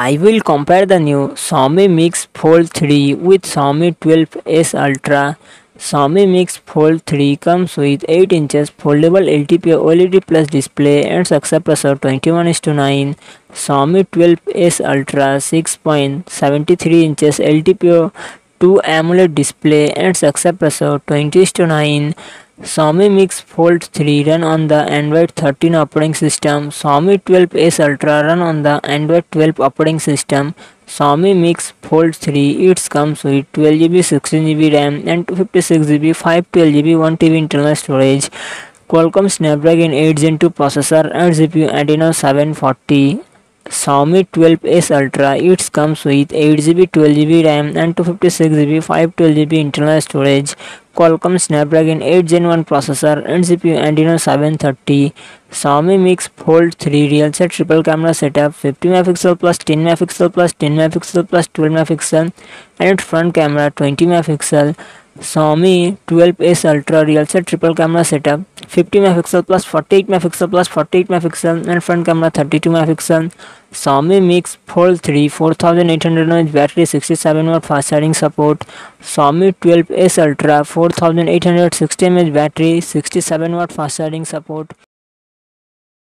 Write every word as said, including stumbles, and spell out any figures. I will compare the new Xiaomi Mix Fold three with Xiaomi twelve S Ultra. Xiaomi Mix Fold three comes with eight inches foldable L T P O OLED Plus display and success pressure twenty-one is to nine. Xiaomi twelve S Ultra six point seven three inches L T P O two AMOLED display and success pressure twenty is to nine. Xiaomi Mix Fold three run on the Android thirteen operating system. Xiaomi twelve S Ultra run on the Android twelve operating system. Xiaomi Mix Fold three, it comes with twelve G B, sixteen G B RAM and two fifty-six G B, five twelve G B, one T B internal storage. Qualcomm Snapdragon eight gen two processor and C P U Adreno seven forty. Xiaomi twelve S Ultra, it comes with eight G B, twelve G B RAM and two fifty-six G B, five twelve G B internal storage. Qualcomm Snapdragon eight gen one processor and C P U Antino seven thirty. Xiaomi Mix Fold three real set triple camera setup, fifty megapixel plus ten megapixel plus ten megapixel plus twelve megapixel and front camera twenty megapixel. Xiaomi twelve S Ultra real set triple camera setup, fifty megapixel plus forty-eight megapixel plus forty-eight megapixel and front camera thirty-two megapixel. Xiaomi Mix Fold three four thousand eight hundred milliamp hour battery, sixty-seven watt fast charging support. Xiaomi twelve S Ultra four thousand eight hundred sixty milliamp hour battery, sixty-seven watt fast charging support.